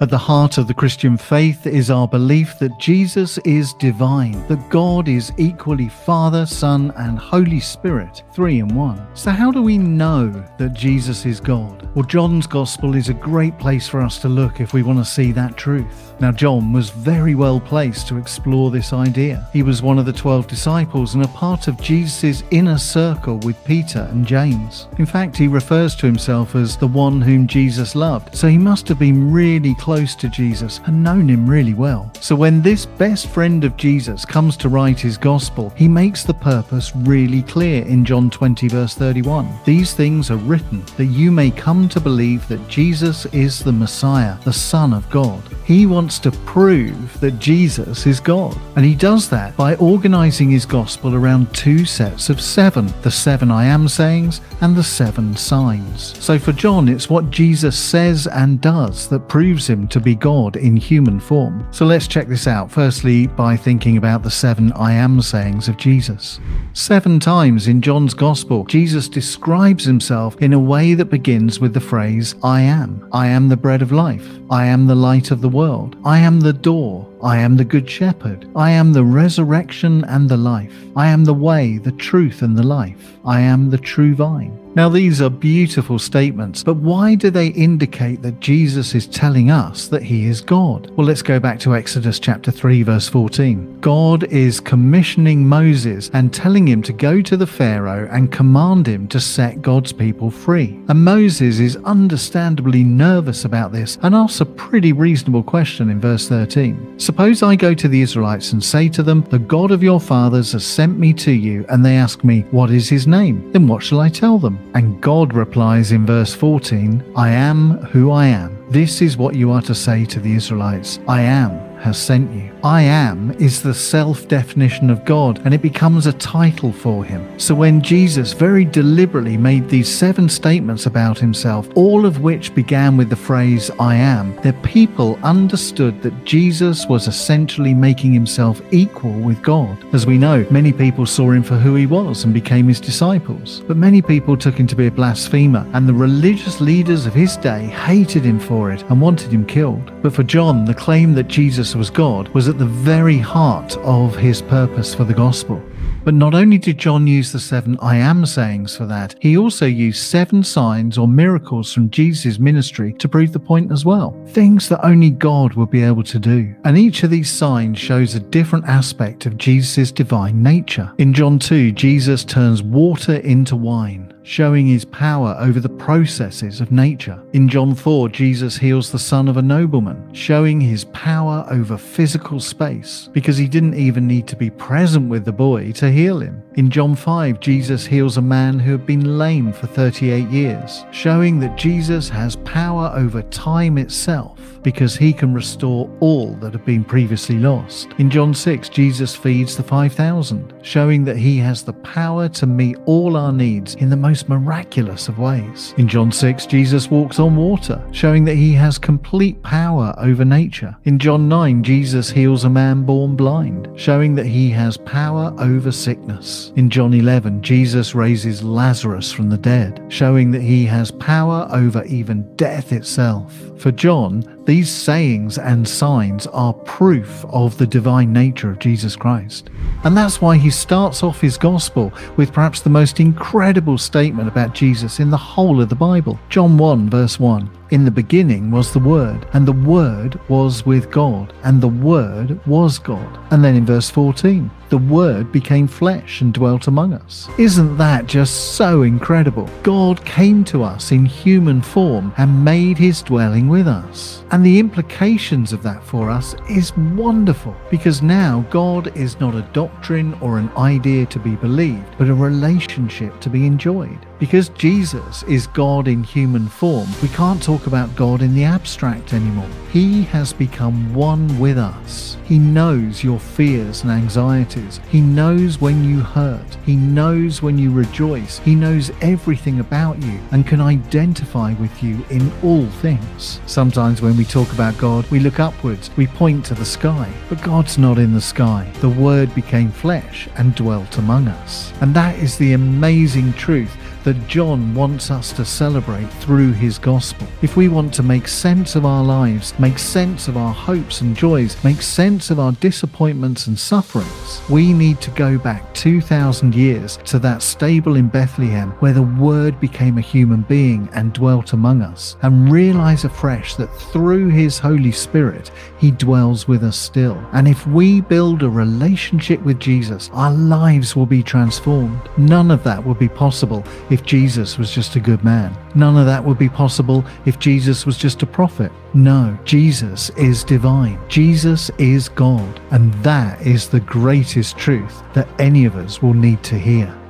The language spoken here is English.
At the heart of the Christian faith is our belief that Jesus is divine, that God is equally Father, Son, and Holy Spirit, three in one. So how do we know that Jesus is God? Well, John's Gospel is a great place for us to look if we want to see that truth. Now, John was very well placed to explore this idea. He was one of the 12 disciples and a part of Jesus' inner circle with Peter and James. In fact, he refers to himself as the one whom Jesus loved, so he must have been really close to Jesus and known him really well. So when this best friend of Jesus comes to write his gospel, he makes the purpose really clear in John 20 verse 31. These things are written that you may come to believe that Jesus is the Messiah, the Son of God. He wants to prove that Jesus is God. And he does that by organizing his gospel around two sets of seven, the seven I am sayings and the seven signs. So for John, it's what Jesus says and does that proves him to be God in human form. So let's check this out, firstly by thinking about the seven I am sayings of Jesus. Seven times in John's Gospel, Jesus describes himself in a way that begins with the phrase, I am. I am the bread of life. I am the light of the world. I am the door. I am the good shepherd. I am the resurrection and the life. I am the way, the truth, and the life. I am the true vine. Now, these are beautiful statements, but why do they indicate that Jesus is telling us that he is God? Well, let's go back to Exodus chapter 3, verse 14. God is commissioning Moses and telling him to go to the Pharaoh and command him to set God's people free. And Moses is understandably nervous about this and asks a pretty reasonable question in verse 13. Suppose I go to the Israelites and say to them, the God of your fathers has sent me to you, and they ask me, what is his name? Then what shall I tell them? And God replies in verse 14, I am who I am. This is what you are to say to the Israelites. I am has sent you. I am is the self-definition of God, and it becomes a title for him. So when Jesus very deliberately made these seven statements about himself, all of which began with the phrase, I am, the people understood that Jesus was essentially making himself equal with God. As we know, many people saw him for who he was and became his disciples. But many people took him to be a blasphemer, and the religious leaders of his day hated him for it and wanted him killed. But for John, the claim that Jesus was God was at the very heart of his purpose for the gospel. But not only did John use the seven I am sayings for that, he also used seven signs or miracles from Jesus' ministry to prove the point as well. Things that only God would be able to do. And each of these signs shows a different aspect of Jesus' divine nature. In John 2, Jesus turns water into wine, showing his power over the processes of nature. In John 4, Jesus heals the son of a nobleman, showing his power over physical space, because he didn't even need to be present with the boy to heal him. In John 5, Jesus heals a man who had been lame for 38 years, showing that Jesus has power over time itself, because he can restore all that had been previously lost. In John 6, Jesus feeds the 5,000, showing that he has the power to meet all our needs in the most miraculous of ways. In John 6, Jesus walks on water, showing that he has complete power over nature. In John 9, Jesus heals a man born blind, showing that he has power over sickness. In John 11, Jesus raises Lazarus from the dead, showing that he has power over even death itself. For John, these sayings and signs are proof of the divine nature of Jesus Christ. And that's why he starts off his gospel with perhaps the most incredible statement about Jesus in the whole of the Bible. John 1 verse 1. In the beginning was the Word, and the Word was with God, and the Word was God. And then in verse 14, the Word became flesh and dwelt among us. Isn't that just so incredible? God came to us in human form and made his dwelling with us. And the implications of that for us is wonderful, because now God is not a doctrine or an idea to be believed, but a relationship to be enjoyed. Because Jesus is God in human form, we can't talk about God in the abstract anymore. He has become one with us. He knows your fears and anxieties. He knows when you hurt. He knows when you rejoice. He knows everything about you and can identify with you in all things. Sometimes when we talk about God, we look upwards, we point to the sky. But God's not in the sky. The Word became flesh and dwelt among us. And that is the amazing truth that John wants us to celebrate through his gospel. If we want to make sense of our lives, make sense of our hopes and joys, make sense of our disappointments and sufferings, we need to go back 2,000 years to that stable in Bethlehem where the Word became a human being and dwelt among us, and realize afresh that through his Holy Spirit he dwells with us still. And if we build a relationship with Jesus, our lives will be transformed. None of that would be possible if Jesus was just a good man. None of that would be possible if Jesus was just a prophet. No, Jesus is divine. Jesus is God. And that is the greatest truth that any of us will need to hear.